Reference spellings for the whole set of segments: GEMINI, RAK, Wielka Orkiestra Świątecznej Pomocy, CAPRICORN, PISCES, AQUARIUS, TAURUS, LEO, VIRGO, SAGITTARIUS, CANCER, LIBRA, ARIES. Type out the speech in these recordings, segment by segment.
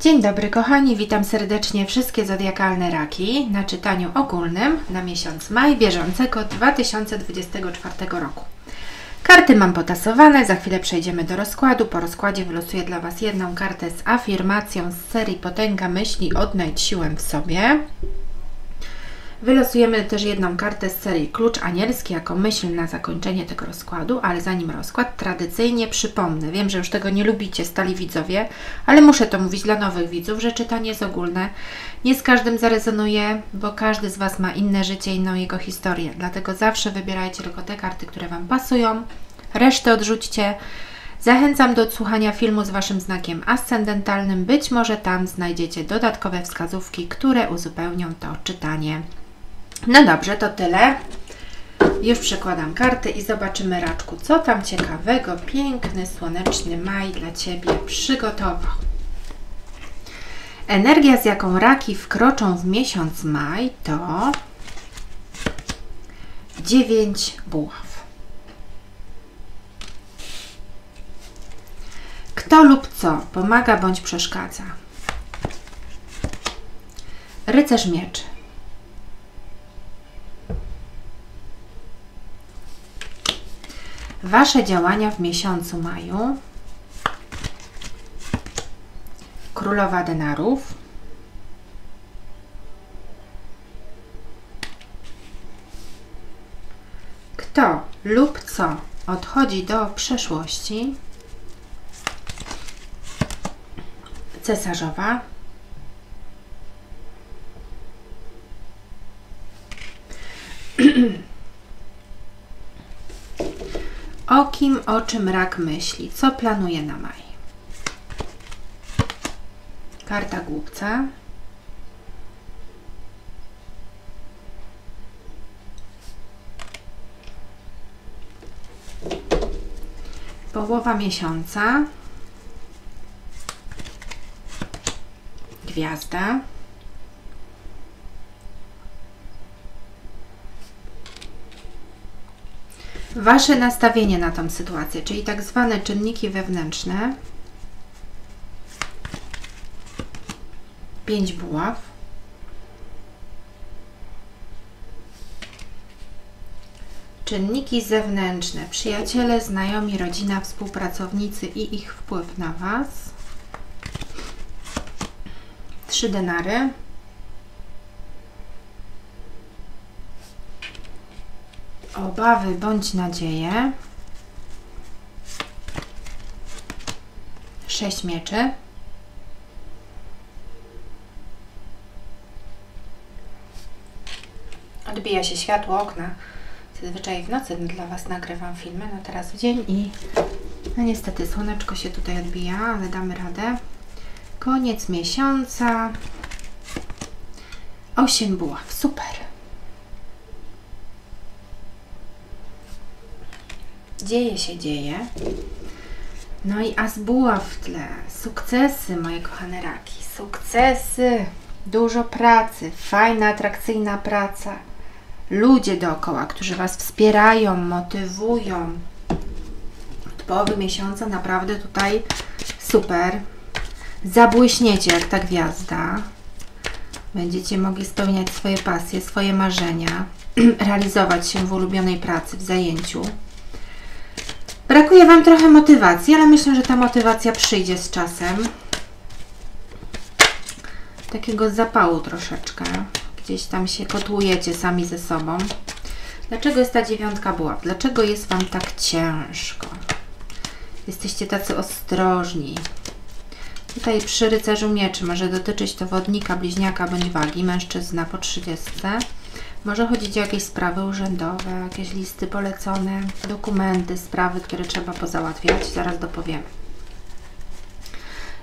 Dzień dobry kochani, witam serdecznie wszystkie zodiakalne raki na czytaniu ogólnym na miesiąc maj bieżącego 2024 roku. Karty mam potasowane, za chwilę przejdziemy do rozkładu. Po rozkładzie wylosuję dla Was jedną kartę z afirmacją z serii Potęga myśli, odnajdź siłę w sobie. Wylosujemy też jedną kartę z serii Klucz Anielski jako myśl na zakończenie tego rozkładu, ale zanim rozkład, tradycyjnie przypomnę, wiem, że już tego nie lubicie, stali widzowie, ale muszę to mówić dla nowych widzów, że czytanie jest ogólne, nie z każdym zarezonuje, bo każdy z Was ma inne życie, inną jego historię, dlatego zawsze wybierajcie tylko te karty, które Wam pasują, resztę odrzućcie. Zachęcam do odsłuchania filmu z Waszym znakiem ascendentalnym, być może tam znajdziecie dodatkowe wskazówki, które uzupełnią to czytanie. No dobrze, to tyle. Już przekładam karty i zobaczymy, raczku, co tam ciekawego piękny, słoneczny maj dla Ciebie przygotował. Energia, z jaką raki wkroczą w miesiąc maj, to 9 buław. Kto lub co pomaga bądź przeszkadza? Rycerz mieczy. Wasze działania w miesiącu maju. Królowa denarów. Kto lub co odchodzi do przeszłości? Cesarzowa. O kim, o czym rak myśli? Co planuje na maj? Karta głupca. Połowa miesiąca. Gwiazda. Wasze nastawienie na tą sytuację, czyli tak zwane czynniki wewnętrzne. 5 buław. Czynniki zewnętrzne, przyjaciele, znajomi, rodzina, współpracownicy i ich wpływ na Was. 3 denary. Obawy bądź nadzieje. 6 mieczy. Odbija się światło okna. Zazwyczaj w nocy dla Was nagrywam filmy, no teraz w dzień i no niestety słoneczko się tutaj odbija, ale damy radę. Koniec miesiąca. 8 buław. Super. Dzieje się, dzieje. No i as buław w tle. Sukcesy, moje kochane raki. Sukcesy. Dużo pracy. Fajna, atrakcyjna praca. Ludzie dookoła, którzy Was wspierają, motywują. Od połowy miesiąca naprawdę tutaj super. Zabłyśniecie jak ta gwiazda. Będziecie mogli spełniać swoje pasje, swoje marzenia. Realizować się w ulubionej pracy, w zajęciu. Brakuje Wam trochę motywacji, ale myślę, że ta motywacja przyjdzie z czasem. Takiego zapału troszeczkę. Gdzieś tam się kotłujecie sami ze sobą. Dlaczego jest ta 9 buław? Dlaczego jest Wam tak ciężko? Jesteście tacy ostrożni. Tutaj przy rycerzu mieczy może dotyczyć to wodnika, bliźniaka bądź wagi, mężczyzna po 30. Może chodzić o jakieś sprawy urzędowe, jakieś listy polecone, dokumenty, sprawy, które trzeba pozałatwiać. Zaraz dopowiemy.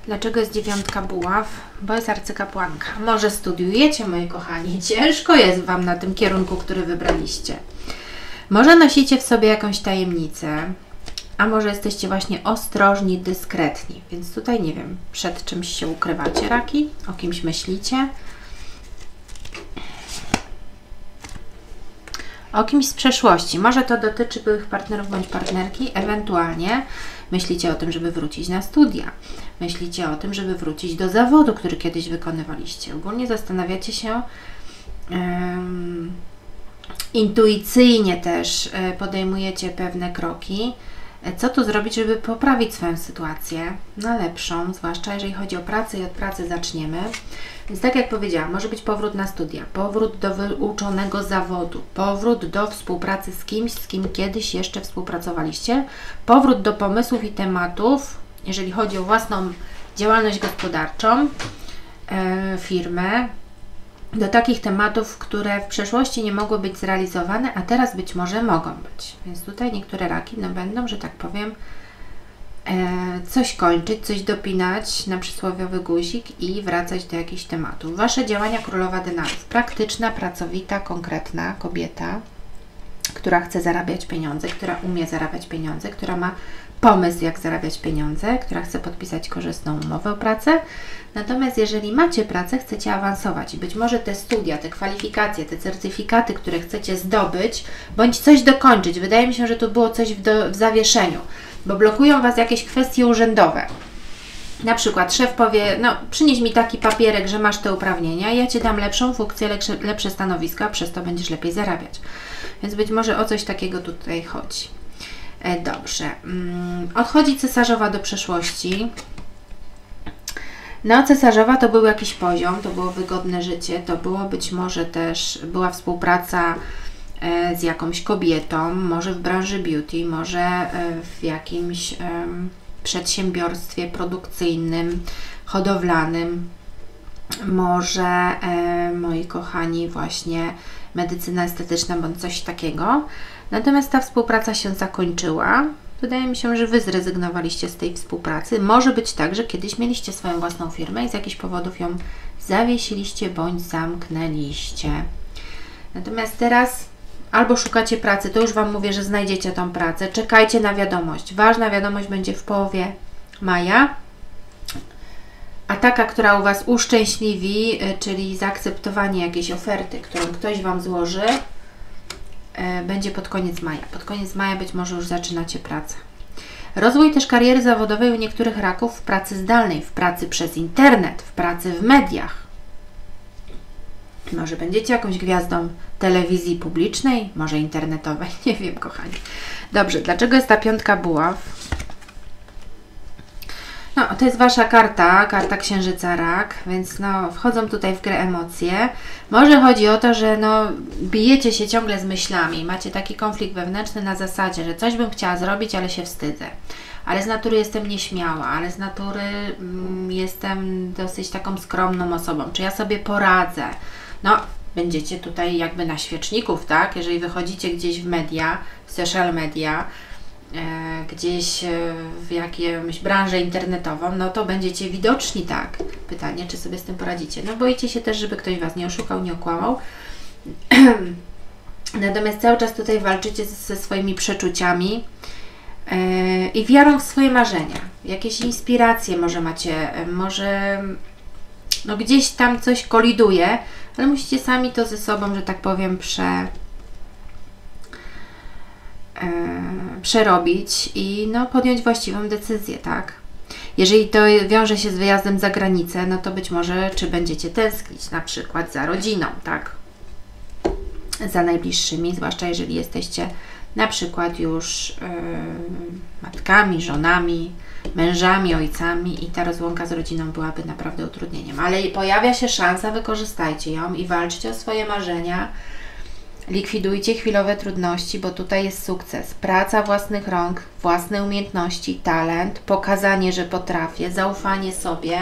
Dlaczego jest 9 buław? Bo jest arcykapłanka. Może studiujecie, moi kochani. Ciężko jest Wam na tym kierunku, który wybraliście. Może nosicie w sobie jakąś tajemnicę, a może jesteście właśnie ostrożni, dyskretni. Więc tutaj nie wiem, przed czymś się ukrywacie, raki, o kimś myślicie. O kimś z przeszłości. Może to dotyczy byłych partnerów bądź partnerki, ewentualnie myślicie o tym, żeby wrócić na studia. myślicie o tym, żeby wrócić do zawodu, który kiedyś wykonywaliście. Ogólnie zastanawiacie się intuicyjnie, też podejmujecie pewne kroki, co tu zrobić, żeby poprawić swoją sytuację na lepszą, zwłaszcza jeżeli chodzi o pracę, i od pracy zaczniemy. Więc tak jak powiedziałam, może być powrót na studia, powrót do wyuczonego zawodu, powrót do współpracy z kimś, z kim kiedyś jeszcze współpracowaliście, powrót do pomysłów i tematów, jeżeli chodzi o własną działalność gospodarczą, firmę, do takich tematów, które w przeszłości nie mogły być zrealizowane, a teraz być może mogą być. Więc tutaj niektóre raki będą, że tak powiem, coś kończyć, coś dopinać na przysłowiowy guzik i wracać do jakichś tematów. Wasze działania, królowa denarów. Praktyczna, pracowita, konkretna kobieta, która chce zarabiać pieniądze, która umie zarabiać pieniądze, która ma pomysł, jak zarabiać pieniądze, która chce podpisać korzystną umowę o pracę. Natomiast jeżeli macie pracę, chcecie awansować i być może te studia, te kwalifikacje, te certyfikaty, które chcecie zdobyć, bądź coś dokończyć. Wydaje mi się, że tu było coś w zawieszeniu, bo blokują Was jakieś kwestie urzędowe. Na przykład szef powie, no przynieś mi taki papierek, że masz te uprawnienia, ja Ci dam lepszą funkcję, lepsze stanowisko, a przez to będziesz lepiej zarabiać. Więc być może o coś takiego tutaj chodzi. Dobrze. Odchodzi cesarzowa do przeszłości. No, cesarzowa to był jakiś poziom, to było wygodne życie, to było być może też, była współpraca z jakąś kobietą, może w branży beauty, może w jakimś przedsiębiorstwie produkcyjnym, hodowlanym, może, moi kochani, właśnie medycyna estetyczna bądź coś takiego. Natomiast ta współpraca się zakończyła. Wydaje mi się, że Wy zrezygnowaliście z tej współpracy. Może być tak, że kiedyś mieliście swoją własną firmę i z jakichś powodów ją zawiesiliście bądź zamknęliście. Natomiast teraz albo szukacie pracy, to już Wam mówię, że znajdziecie tą pracę. Czekajcie na wiadomość. Ważna wiadomość będzie w połowie maja. A taka, która u Was uszczęśliwi, czyli zaakceptowanie jakiejś oferty, którą ktoś Wam złoży, będzie pod koniec maja. Pod koniec maja być może już zaczynacie pracę. Rozwój też kariery zawodowej u niektórych raków w pracy zdalnej, w pracy przez internet, w pracy w mediach. Może będziecie jakąś gwiazdą telewizji publicznej, może internetowej, nie wiem, kochani. Dobrze, dlaczego jest ta piątka buław? No, to jest Wasza karta, karta Księżyca Rak, więc no, wchodzą tutaj w grę emocje. Może chodzi o to, że no, bijecie się ciągle z myślami, macie taki konflikt wewnętrzny na zasadzie, że coś bym chciała zrobić, ale się wstydzę. Ale z natury jestem nieśmiała, ale z natury jestem dosyć taką skromną osobą. Czy ja sobie poradzę? No, będziecie tutaj jakby na świeczników, tak? Jeżeli wychodzicie gdzieś w media, w social media, gdzieś w jakąś branżę internetową, no to będziecie widoczni, tak? Pytanie, czy sobie z tym poradzicie. No boicie się też, żeby ktoś Was nie oszukał, nie okłamał. Natomiast cały czas tutaj walczycie ze swoimi przeczuciami i wiarą w swoje marzenia. Jakieś inspiracje może macie, może no gdzieś tam coś koliduje, ale musicie sami to ze sobą, że tak powiem, przerobić i no, podjąć właściwą decyzję, tak? Jeżeli to wiąże się z wyjazdem za granicę, no to być może, czy będziecie tęsknić na przykład za rodziną, tak? Za najbliższymi, zwłaszcza jeżeli jesteście na przykład już matkami, żonami, mężami, ojcami i ta rozłąka z rodziną byłaby naprawdę utrudnieniem. Ale pojawia się szansa, wykorzystajcie ją i walczcie o swoje marzenia. Likwidujcie chwilowe trudności, bo tutaj jest sukces. Praca własnych rąk, własne umiejętności, talent, pokazanie, że potrafię, zaufanie sobie.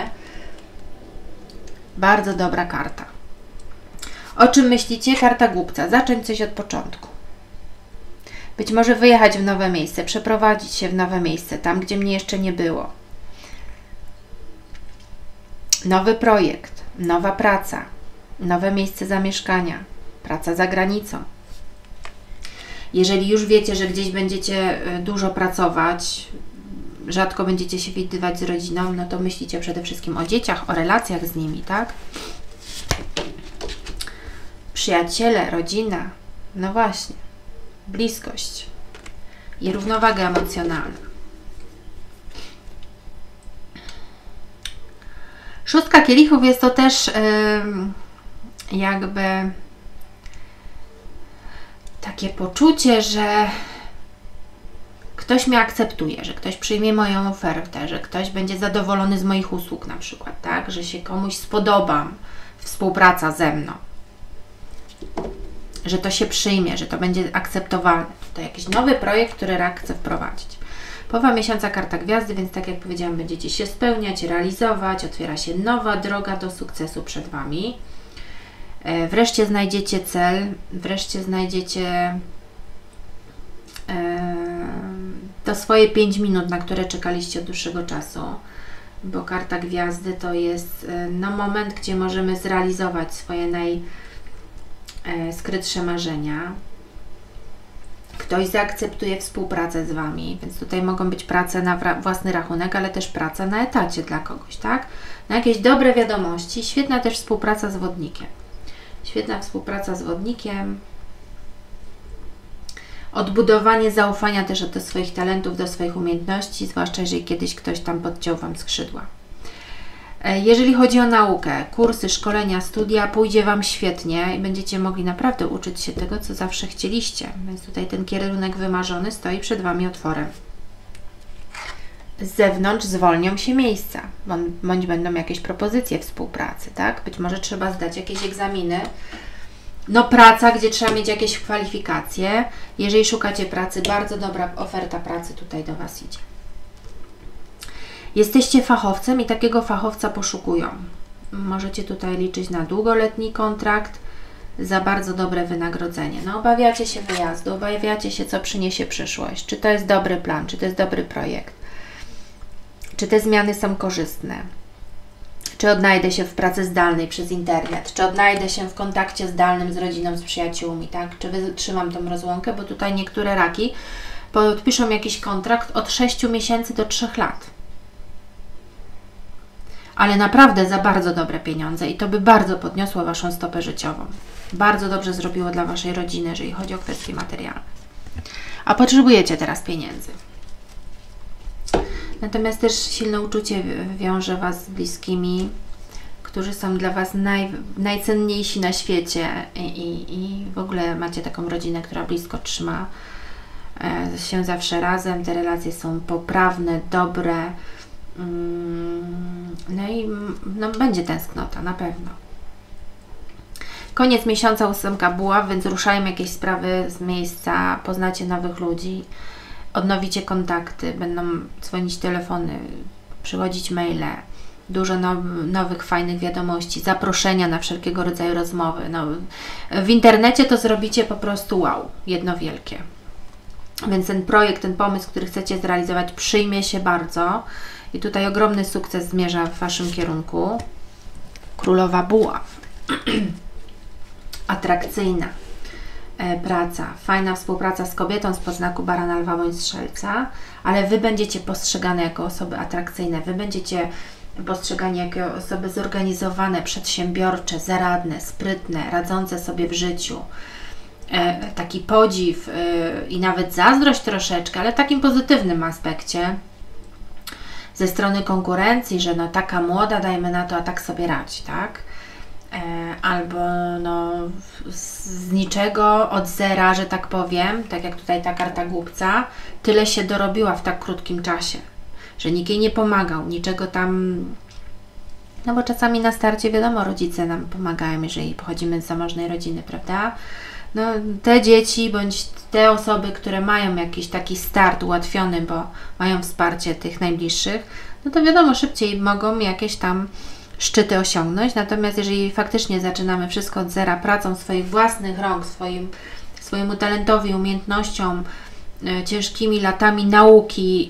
Bardzo dobra karta. O czym myślicie? Karta głupca. Zacząć coś od początku. Być może wyjechać w nowe miejsce, przeprowadzić się w nowe miejsce, tam gdzie mnie jeszcze nie było. Nowy projekt, nowa praca, nowe miejsce zamieszkania. Praca za granicą. Jeżeli już wiecie, że gdzieś będziecie dużo pracować, rzadko będziecie się widywać z rodziną, no to myślicie przede wszystkim o dzieciach, o relacjach z nimi, tak? Przyjaciele, rodzina, no właśnie, bliskość i równowaga emocjonalna. Szóstka kielichów jest to też jakby takie poczucie, że ktoś mnie akceptuje, że ktoś przyjmie moją ofertę, że ktoś będzie zadowolony z moich usług na przykład, tak? Że się komuś spodobam, współpraca ze mną, że to się przyjmie, że to będzie akceptowane. Tutaj jakiś nowy projekt, który rak chce wprowadzić. Połowa miesiąca karta gwiazdy, więc tak jak powiedziałam, będziecie się spełniać, realizować, otwiera się nowa droga do sukcesu przed Wami. Wreszcie znajdziecie cel, wreszcie znajdziecie to swoje 5 minut, na które czekaliście od dłuższego czasu, bo karta gwiazdy to jest no, moment, gdzie możemy zrealizować swoje najskrytsze marzenia. Ktoś zaakceptuje współpracę z Wami, więc tutaj mogą być prace na własny rachunek, ale też praca na etacie dla kogoś, tak? Na jakieś dobre wiadomości, świetna też współpraca z wodnikiem. Świetna współpraca z wodnikiem. Odbudowanie zaufania też do swoich talentów, do swoich umiejętności, zwłaszcza jeżeli kiedyś ktoś tam podciął Wam skrzydła. Jeżeli chodzi o naukę, kursy, szkolenia, studia, pójdzie Wam świetnie i będziecie mogli naprawdę uczyć się tego, co zawsze chcieliście. Więc tutaj ten kierunek wymarzony stoi przed Wami otworem. Z zewnątrz zwolnią się miejsca, bądź będą jakieś propozycje współpracy, tak? Być może trzeba zdać jakieś egzaminy. No praca, gdzie trzeba mieć jakieś kwalifikacje. Jeżeli szukacie pracy, bardzo dobra oferta pracy tutaj do Was idzie. Jesteście fachowcem i takiego fachowca poszukują. Możecie tutaj liczyć na długoletni kontrakt za bardzo dobre wynagrodzenie. No, obawiacie się wyjazdu, obawiacie się, co przyniesie przyszłość. Czy to jest dobry plan, czy to jest dobry projekt. Czy te zmiany są korzystne. Czy odnajdę się w pracy zdalnej przez internet, czy odnajdę się w kontakcie zdalnym z rodziną, z przyjaciółmi, tak? Czy wytrzymam tą rozłąkę, bo tutaj niektóre raki podpiszą jakiś kontrakt od 6 miesięcy do 3 lat. Ale naprawdę za bardzo dobre pieniądze i to by bardzo podniosło Waszą stopę życiową. Bardzo dobrze zrobiło dla Waszej rodziny, jeżeli chodzi o kwestie materialne. A potrzebujecie teraz pieniędzy. Natomiast też silne uczucie wiąże Was z bliskimi, którzy są dla Was najcenniejsi na świecie i w ogóle macie taką rodzinę, która blisko trzyma się zawsze razem. Te relacje są poprawne, dobre. No i no, będzie tęsknota, na pewno. Koniec miesiąca, ósemka buław, więc ruszają jakieś sprawy z miejsca, poznacie nowych ludzi. Odnowicie kontakty, będą dzwonić telefony, przychodzić maile, dużo nowych, fajnych wiadomości, zaproszenia na wszelkiego rodzaju rozmowy. No, w internecie to zrobicie po prostu wow, jedno wielkie. Więc ten projekt, ten pomysł, który chcecie zrealizować, przyjmie się bardzo i tutaj ogromny sukces zmierza w Waszym kierunku. Królowa buław. Atrakcyjna praca, fajna współpraca z kobietą spod znaku barana, lwa bądź strzelca, ale Wy będziecie postrzegane jako osoby atrakcyjne, Wy będziecie postrzegani jako osoby zorganizowane, przedsiębiorcze, zaradne, sprytne, radzące sobie w życiu. Taki podziw i nawet zazdrość troszeczkę, ale w takim pozytywnym aspekcie ze strony konkurencji, że no taka młoda, dajmy na to, a tak sobie radzi, tak? Albo no, z niczego, od zera, że tak powiem, tak jak tutaj ta karta głupca, tyle się dorobiła w tak krótkim czasie, że nikt jej nie pomagał, niczego tam, no bo czasami na starcie wiadomo, rodzice nam pomagają, jeżeli pochodzimy z zamożnej rodziny, prawda? No, te dzieci bądź te osoby, które mają jakiś taki start ułatwiony, bo mają wsparcie tych najbliższych, no to wiadomo, szybciej mogą jakieś tam szczyty osiągnąć, natomiast jeżeli faktycznie zaczynamy wszystko od zera, pracą swoich własnych rąk, swojemu talentowi, umiejętnościom, ciężkimi latami nauki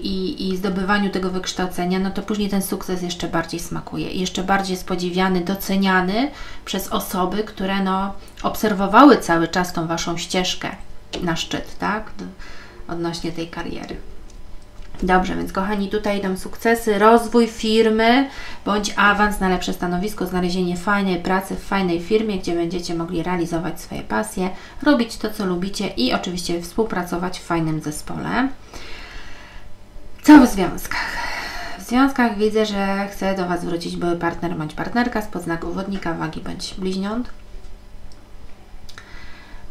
i zdobywaniu tego wykształcenia, no to później ten sukces jeszcze bardziej smakuje, jeszcze bardziej jest podziwiany, doceniany przez osoby, które no, obserwowały cały czas tą Waszą ścieżkę na szczyt, tak, odnośnie tej kariery. Dobrze, więc kochani, tutaj idą sukcesy, rozwój firmy bądź awans na lepsze stanowisko, znalezienie fajnej pracy w fajnej firmie, gdzie będziecie mogli realizować swoje pasje, robić to, co lubicie i oczywiście współpracować w fajnym zespole. Co w związkach? W związkach widzę, że chce do Was wrócić były partner bądź partnerka spod znaku wodnika, wagi bądź bliźniąt.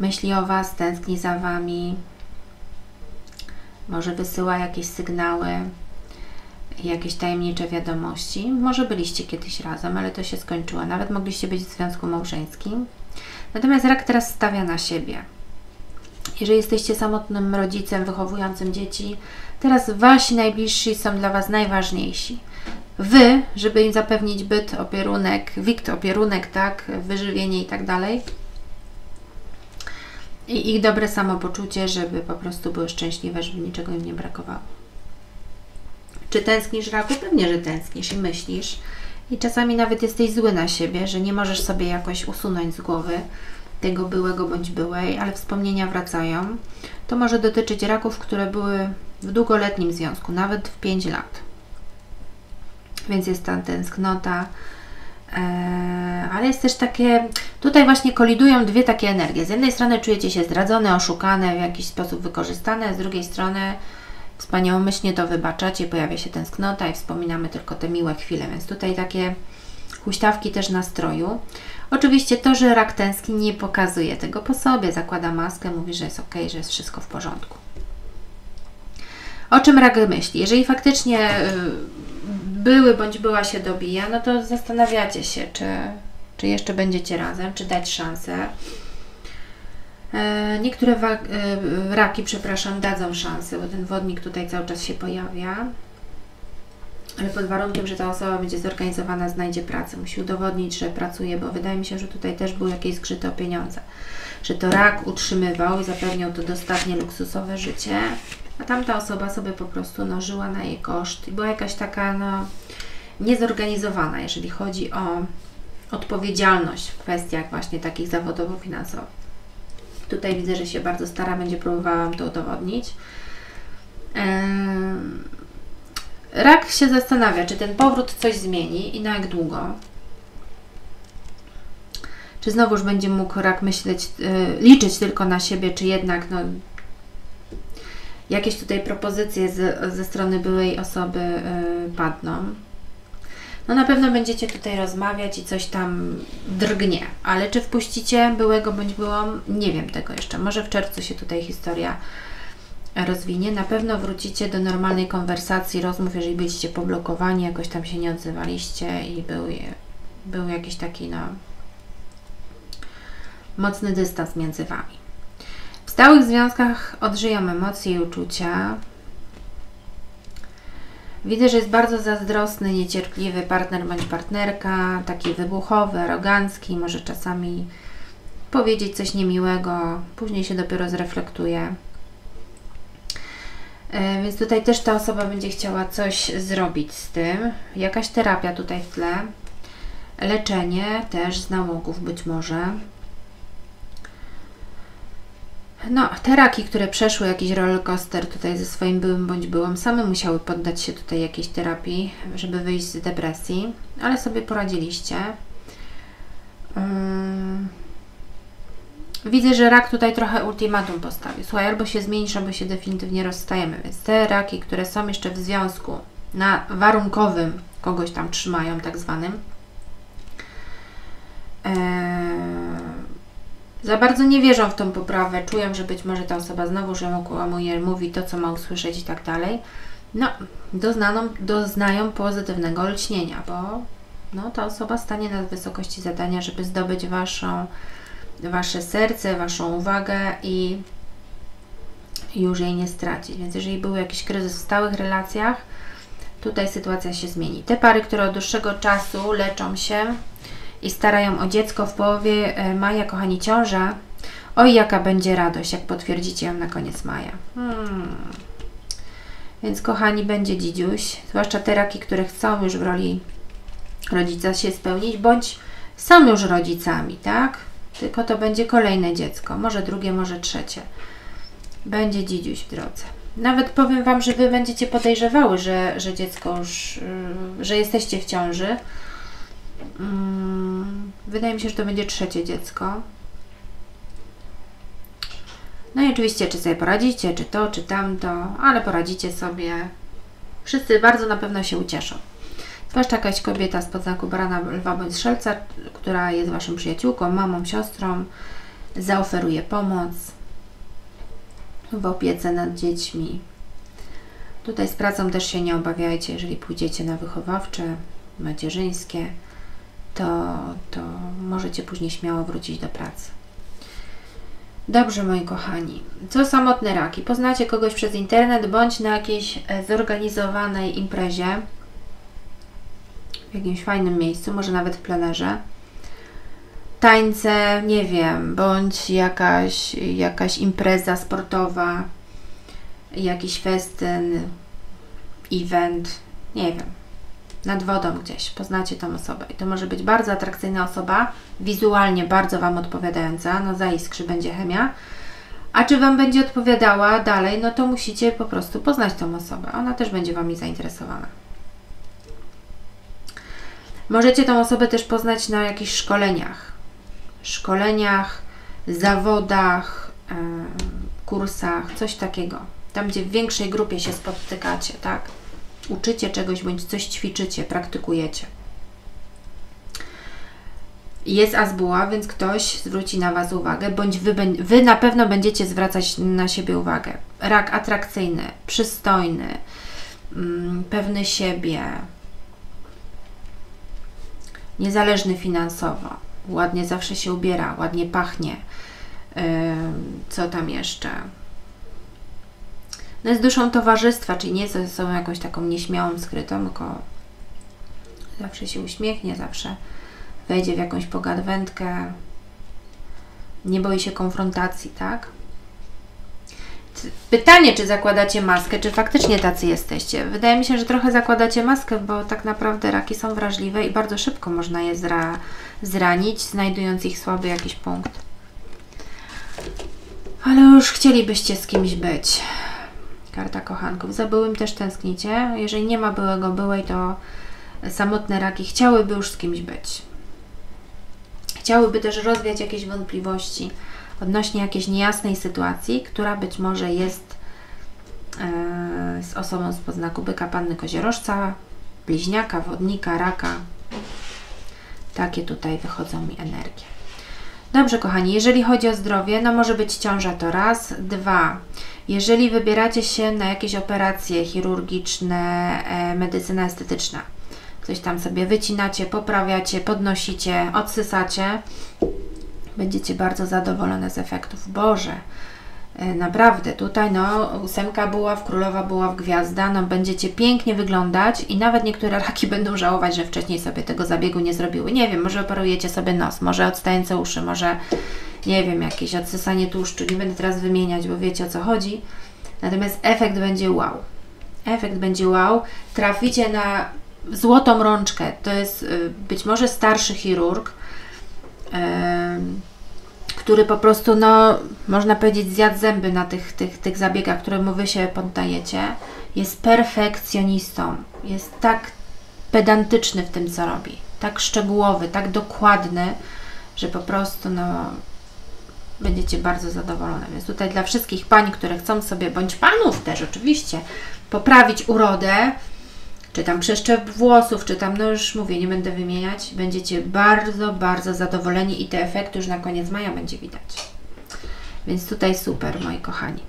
Myśli o Was, tęskni za Wami, może wysyła jakieś sygnały, jakieś tajemnicze wiadomości. Może byliście kiedyś razem, ale to się skończyło. Nawet mogliście być w związku małżeńskim. Natomiast rak teraz stawia na siebie. Jeżeli jesteście samotnym rodzicem wychowującym dzieci, teraz Wasi najbliżsi są dla Was najważniejsi. Wy, żeby im zapewnić byt, opierunek, tak, wyżywienie i tak dalej. I ich dobre samopoczucie, żeby po prostu były szczęśliwe, żeby niczego im nie brakowało. Czy tęsknisz, raku? Pewnie, że tęsknisz i myślisz. I czasami nawet jesteś zły na siebie, że nie możesz sobie jakoś usunąć z głowy tego byłego bądź byłej, ale wspomnienia wracają. To może dotyczyć raków, które były w długoletnim związku, nawet w 5 lat. Więc jest tam tęsknota, ale jest też takie, tutaj właśnie kolidują dwie takie energie. Z jednej strony czujecie się zdradzone, oszukane, w jakiś sposób wykorzystane, z drugiej strony wspaniałomyślnie to wybaczacie, pojawia się tęsknota i wspominamy tylko te miłe chwile, więc tutaj takie huśtawki też nastroju. Oczywiście to, że rak tęskni, nie pokazuje tego po sobie, zakłada maskę, mówi, że jest ok, że jest wszystko w porządku. O czym rak myśli? Jeżeli faktycznie były bądź była się dobija, no to zastanawiacie się, czy jeszcze będziecie razem, czy dać szansę. Niektóre raki, przepraszam, dadzą szansę, bo ten wodnik tutaj cały czas się pojawia. Ale pod warunkiem, że ta osoba będzie zorganizowana, znajdzie pracę. Musi udowodnić, że pracuje, bo wydaje mi się, że tutaj też były jakieś zgrzyty o pieniądze. Że to rak utrzymywał i zapewniał to dostatnie luksusowe życie, a tamta osoba sobie po prostu no, żyła na jej koszt. I była jakaś taka no, niezorganizowana, jeżeli chodzi o odpowiedzialność w kwestiach właśnie takich zawodowo-finansowych. Tutaj widzę, że się bardzo stara, będzie próbowała Wam to udowodnić. Rak się zastanawia, czy ten powrót coś zmieni i na jak długo. Czy znowuż będzie mógł rak myśleć, liczyć tylko na siebie, czy jednak no, jakieś tutaj propozycje ze strony byłej osoby padną. No na pewno będziecie tutaj rozmawiać i coś tam drgnie, ale czy wpuścicie byłego bądź byłą? Nie wiem tego jeszcze. Może w czerwcu się tutaj historia rozwinie. Na pewno wrócicie do normalnej konwersacji, rozmów, jeżeli byliście poblokowani, jakoś tam się nie odzywaliście i był jakiś taki no, mocny dystans między Wami. W stałych związkach odżyją emocje i uczucia. Widzę, że jest bardzo zazdrosny, niecierpliwy partner bądź partnerka, taki wybuchowy, arogancki, może czasami powiedzieć coś niemiłego, później się dopiero zreflektuje. Więc tutaj też ta osoba będzie chciała coś zrobić z tym. Jakaś terapia tutaj w tle. Leczenie też z nałogów być może. No, te raki, które przeszły jakiś rollercoaster tutaj ze swoim byłym bądź byłą, same musiały poddać się tutaj jakiejś terapii, żeby wyjść z depresji, ale sobie poradziliście. Widzę, że rak tutaj trochę ultimatum postawił. Słuchaj, albo się zmienisz, albo się definitywnie rozstajemy. Więc te raki, które są jeszcze w związku, na warunkowym kogoś tam trzymają, tak zwanym, za bardzo nie wierzą w tą poprawę, czują, że być może ta osoba znowu, że okłamuje, mówi to, co ma usłyszeć i tak dalej. No, doznają pozytywnego olśnienia, bo no, ta osoba stanie na wysokości zadania, żeby zdobyć Wasze serce, Waszą uwagę i już jej nie stracić. Więc jeżeli był jakiś kryzys w stałych relacjach, tutaj sytuacja się zmieni. Te pary, które od dłuższego czasu leczą się i starają o dziecko, w połowie maja, kochani, ciąża. Oj, jaka będzie radość, jak potwierdzicie ją na koniec maja. Więc, kochani, będzie dzidziuś. Zwłaszcza te raki, które chcą już w roli rodzica się spełnić, bądź są już rodzicami, tak? Tylko to będzie kolejne dziecko. Może drugie, może trzecie. Będzie dzidziuś w drodze. Nawet powiem Wam, że Wy będziecie podejrzewały, że dziecko już, że jesteście w ciąży. Wydaje mi się, że to będzie trzecie dziecko. No i oczywiście, czy sobie poradzicie, czy to, czy tamto, ale poradzicie sobie. Wszyscy bardzo na pewno się ucieszą. Zwłaszcza jakaś kobieta spod znaku barana, lwa bądź strzelca, która jest Waszą przyjaciółką, mamą, siostrą, zaoferuje pomoc w opiece nad dziećmi. Tutaj z pracą też się nie obawiajcie, jeżeli pójdziecie na wychowawcze, macierzyńskie, to możecie później śmiało wrócić do pracy. Dobrze, moi kochani. Co samotne raki? Poznacie kogoś przez internet bądź na jakiejś zorganizowanej imprezie w jakimś fajnym miejscu, może nawet w plenerze. Tańce, nie wiem, bądź jakaś impreza sportowa, jakiś festyn, event, nie wiem, nad wodą gdzieś, poznacie tą osobę. I to może być bardzo atrakcyjna osoba, wizualnie bardzo Wam odpowiadająca, no zaiskrzy, będzie chemia. A czy Wam będzie odpowiadała dalej, no to musicie po prostu poznać tą osobę. Ona też będzie Wami zainteresowana. Możecie tą osobę też poznać na jakichś szkoleniach, zawodach, kursach, coś takiego. Tam, gdzie w większej grupie się spotykacie, tak? Uczycie czegoś bądź coś ćwiczycie, praktykujecie. Jest asbuła, więc ktoś zwróci na Was uwagę, bądź Wy na pewno będziecie zwracać na siebie uwagę. Rak atrakcyjny, przystojny, pewny siebie, niezależny finansowo, ładnie zawsze się ubiera, ładnie pachnie, co tam jeszcze. No jest duszą towarzystwa, czyli nie jest osobą jakąś taką nieśmiałą, skrytą, tylko zawsze się uśmiechnie, zawsze wejdzie w jakąś pogadwędkę, nie boi się konfrontacji, tak? Pytanie, czy zakładacie maskę, czy faktycznie tacy jesteście? Wydaje mi się, że trochę zakładacie maskę, bo tak naprawdę raki są wrażliwe i bardzo szybko można je zranić, znajdując ich słaby jakiś punkt. Ale już chcielibyście z kimś być. Karta kochanków. Za byłym też tęsknicie. Jeżeli nie ma byłego, byłej, to samotne raki chciałyby już z kimś być. Chciałyby też rozwiać jakieś wątpliwości odnośnie jakiejś niejasnej sytuacji, która być może jest z osobą spod znaku byka, panny koziorożca, bliźniaka, wodnika, raka. Takie tutaj wychodzą mi energie. Dobrze, kochani, jeżeli chodzi o zdrowie, no może być ciąża, to raz. Dwa, jeżeli wybieracie się na jakieś operacje chirurgiczne, medycyna estetyczna, coś tam sobie wycinacie, poprawiacie, podnosicie, odsysacie, będziecie bardzo zadowolone z efektów. Boże, naprawdę, tutaj no, ósemka buław, królowa buław, gwiazda, no będziecie pięknie wyglądać i nawet niektóre raki będą żałować, że wcześniej sobie tego zabiegu nie zrobiły. Nie wiem, może operujecie sobie nos, może odstające uszy, może, nie wiem, jakieś odsysanie tłuszczu. Nie będę teraz wymieniać, bo wiecie, o co chodzi. Natomiast efekt będzie wow. Efekt będzie wow. Traficie na złotą rączkę. To jest być może starszy chirurg, który po prostu, no, można powiedzieć, zjadł zęby na tych zabiegach, któremu Wy się poddajecie. Jest perfekcjonistą. Jest tak pedantyczny w tym, co robi. Tak szczegółowy, tak dokładny, że po prostu, no, będziecie bardzo zadowolone. Więc tutaj dla wszystkich pań, które chcą sobie, bądź panów też oczywiście, poprawić urodę, czy tam przeszczep włosów, czy tam, no już mówię, nie będę wymieniać, będziecie bardzo, bardzo zadowoleni i te efekty już na koniec maja będzie widać. Więc tutaj super, moi kochani.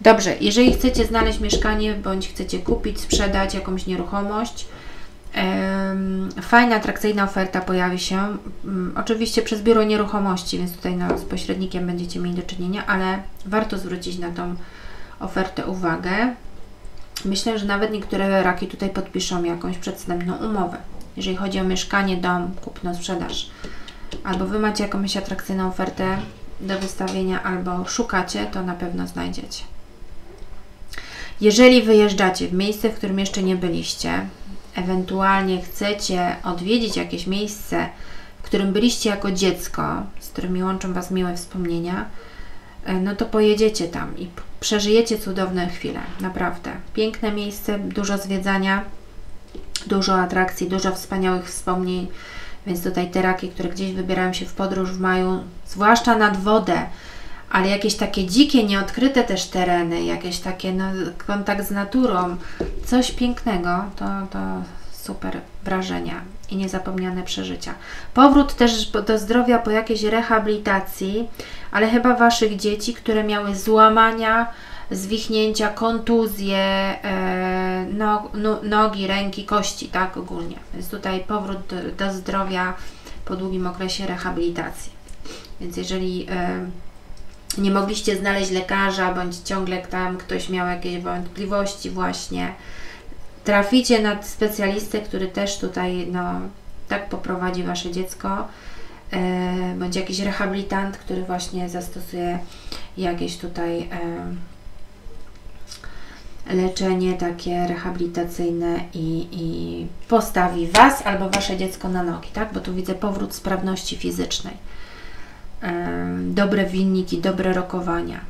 Dobrze, jeżeli chcecie znaleźć mieszkanie, bądź chcecie kupić, sprzedać jakąś nieruchomość, fajna, atrakcyjna oferta pojawi się oczywiście przez biuro nieruchomości, więc tutaj no, z pośrednikiem będziecie mieli do czynienia, ale warto zwrócić na tą ofertę uwagę. Myślę, że nawet niektóre raki tutaj podpiszą jakąś przedwstępną umowę, jeżeli chodzi o mieszkanie, dom, kupno, sprzedaż. Albo Wy macie jakąś atrakcyjną ofertę do wystawienia, albo szukacie, to na pewno znajdziecie. Jeżeli wyjeżdżacie w miejsce, w którym jeszcze nie byliście, ewentualnie chcecie odwiedzić jakieś miejsce, w którym byliście jako dziecko, z którymi łączą Was miłe wspomnienia, no to pojedziecie tam i przeżyjecie cudowne chwile, naprawdę. Piękne miejsce, dużo zwiedzania, dużo atrakcji, dużo wspaniałych wspomnień, więc tutaj te raki, które gdzieś wybierają się w podróż w maju, zwłaszcza nad wodę, ale jakieś takie dzikie, nieodkryte też tereny, jakieś takie no, kontakt z naturą, coś pięknego, to super wrażenia i niezapomniane przeżycia. Powrót też do zdrowia po jakiejś rehabilitacji, ale chyba Waszych dzieci, które miały złamania, zwichnięcia, kontuzje, nogi, ręki, kości, tak ogólnie. Więc tutaj powrót do zdrowia po długim okresie rehabilitacji. Więc jeżeli nie mogliście znaleźć lekarza, bądź ciągle tam ktoś miał jakieś wątpliwości właśnie, traficie na specjalistę, który też tutaj no, tak poprowadzi Wasze dziecko, bądź jakiś rehabilitant, który właśnie zastosuje jakieś tutaj leczenie takie rehabilitacyjne i postawi Was albo Wasze dziecko na nogi, tak? Bo tu widzę powrót sprawności fizycznej, dobre winniki, dobre rokowania.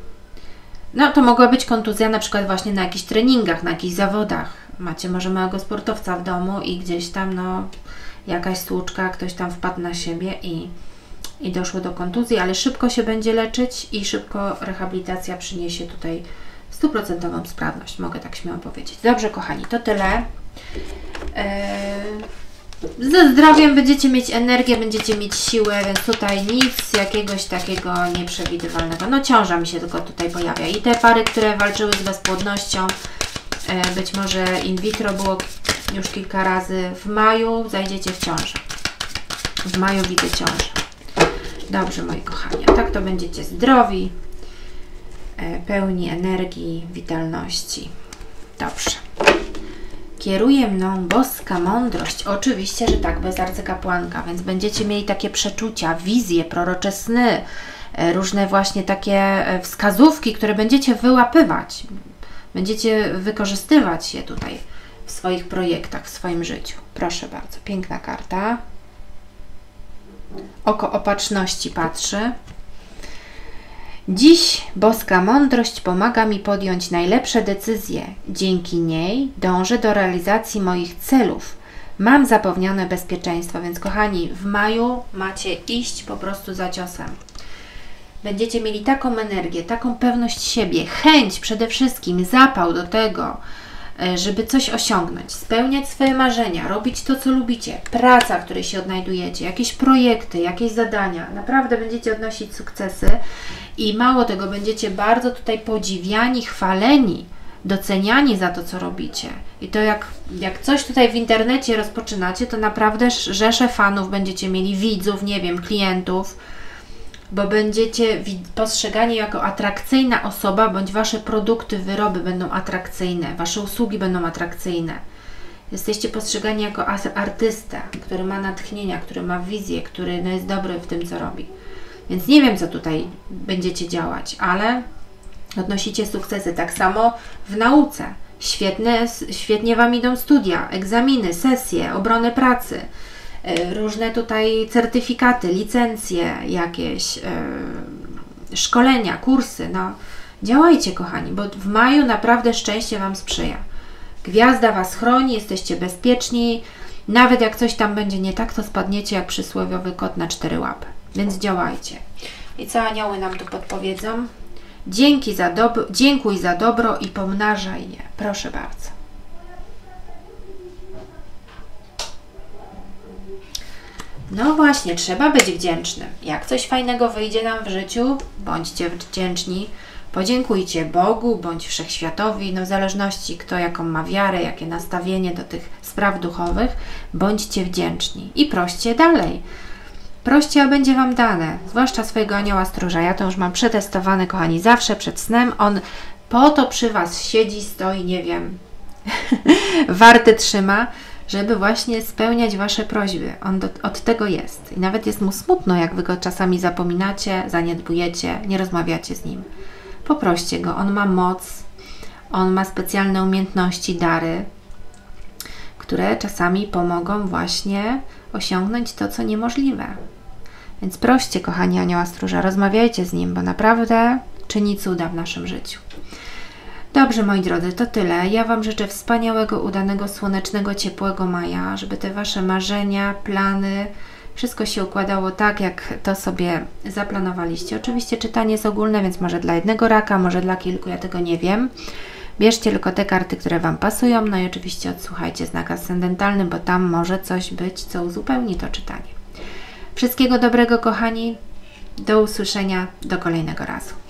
No to mogła być kontuzja na przykład właśnie na jakichś treningach, na jakichś zawodach. Macie może małego sportowca w domu i gdzieś tam no jakaś stłuczka, ktoś tam wpadł na siebie i doszło do kontuzji, ale szybko się będzie leczyć i szybko rehabilitacja przyniesie tutaj stuprocentową sprawność, mogę tak śmiało powiedzieć. Dobrze, kochani, to tyle. Ze zdrowiem będziecie mieć energię, będziecie mieć siłę, więc tutaj nic jakiegoś takiego nieprzewidywalnego. No ciąża mi się tylko tutaj pojawia. I te pary, które walczyły z bezpłodnością, być może in vitro było już kilka razy. W maju zajdziecie w ciążę. W maju widzę ciążę. Dobrze, moi kochani, tak to będziecie zdrowi, pełni energii, witalności. Dobrze. Kieruje mną boska mądrość. Oczywiście, że tak, bez arcykapłanka, więc będziecie mieli takie przeczucia, wizje, prorocze sny, różne właśnie takie wskazówki, które będziecie wyłapywać. Będziecie wykorzystywać je tutaj w swoich projektach, w swoim życiu. Proszę bardzo, piękna karta. Oko opatrzności patrzy. Dziś boska mądrość pomaga mi podjąć najlepsze decyzje. Dzięki niej dążę do realizacji moich celów. Mam zapewnione bezpieczeństwo, więc kochani, w maju macie iść po prostu za ciosem. Będziecie mieli taką energię, taką pewność siebie, chęć przede wszystkim, zapał do tego, żeby coś osiągnąć, spełniać swoje marzenia, robić to, co lubicie, praca, w której się odnajdujecie, jakieś projekty, jakieś zadania. Naprawdę będziecie odnosić sukcesy i mało tego, będziecie bardzo tutaj podziwiani, chwaleni, doceniani za to, co robicie. I to jak coś tutaj w internecie rozpoczynacie, to naprawdę rzeszę fanów będziecie mieli, widzów, nie wiem, klientów, bo będziecie postrzegani jako atrakcyjna osoba, bądź Wasze produkty, wyroby będą atrakcyjne, Wasze usługi będą atrakcyjne. Jesteście postrzegani jako artysta, który ma natchnienia, który ma wizję, który no, jest dobry w tym, co robi. Więc nie wiem, co tutaj będziecie działać, ale odnosicie sukcesy. Tak samo w nauce. Świetnie Wam idą studia, egzaminy, sesje, obrony pracy, różne tutaj certyfikaty, licencje jakieś, szkolenia, kursy. No, działajcie, kochani, bo w maju naprawdę szczęście Wam sprzyja. Gwiazda Was chroni, jesteście bezpieczni. Nawet jak coś tam będzie nie tak, to spadniecie jak przysłowiowy kot na 4 łapy. Więc działajcie. I co anioły nam tu podpowiedzą? Dziękuj za dobro i pomnażaj je. Proszę bardzo. No właśnie, trzeba być wdzięcznym. Jak coś fajnego wyjdzie nam w życiu, bądźcie wdzięczni, podziękujcie Bogu bądź Wszechświatowi, no w zależności kto jaką ma wiarę, jakie nastawienie do tych spraw duchowych, bądźcie wdzięczni i proście dalej. Proście, a będzie Wam dane, zwłaszcza swojego anioła stróża. Ja to już mam przetestowane, kochani, zawsze przed snem. On po to przy Was siedzi, stoi, nie wiem, warty trzyma, żeby właśnie spełniać Wasze prośby. On od tego jest. I nawet jest mu smutno, jak Wy go czasami zapominacie, zaniedbujecie, nie rozmawiacie z nim. Poproście go. On ma moc, on ma specjalne umiejętności, dary, które czasami pomogą właśnie osiągnąć to, co niemożliwe. Więc proście, kochani anioła stróża, rozmawiajcie z nim, bo naprawdę czyni cuda w naszym życiu. Dobrze, moi drodzy, to tyle. Ja Wam życzę wspaniałego, udanego, słonecznego, ciepłego maja, żeby te Wasze marzenia, plany, Wszystko się układało tak, jak to sobie zaplanowaliście. Oczywiście czytanie jest ogólne, więc może dla jednego raka, może dla kilku, ja tego nie wiem. Bierzcie tylko te karty, które Wam pasują, no i oczywiście odsłuchajcie znak ascendentalny, bo tam może coś być, co uzupełni to czytanie. Wszystkiego dobrego, kochani. Do usłyszenia, do kolejnego razu.